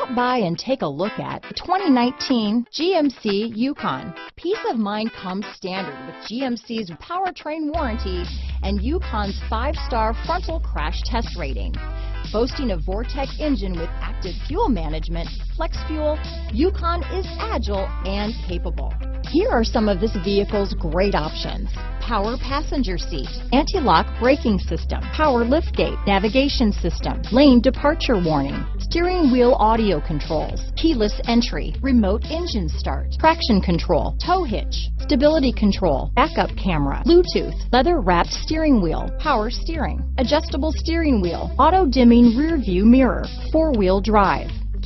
Stop by and take a look at the 2019 GMC Yukon. Peace of mind comes standard with GMC's powertrain warranty and Yukon's 5-star frontal crash test rating. Boasting a Vortec engine with active fuel management, flex fuel, Yukon is agile and capable. Here are some of this vehicle's great options: power passenger seat, anti-lock braking system, power liftgate, navigation system, lane departure warning, steering wheel audio controls, keyless entry, remote engine start, traction control, tow hitch, stability control, backup camera, Bluetooth, leather-wrapped steering wheel, power steering, adjustable steering wheel, auto-dimming rear-view mirror, four-wheel drive,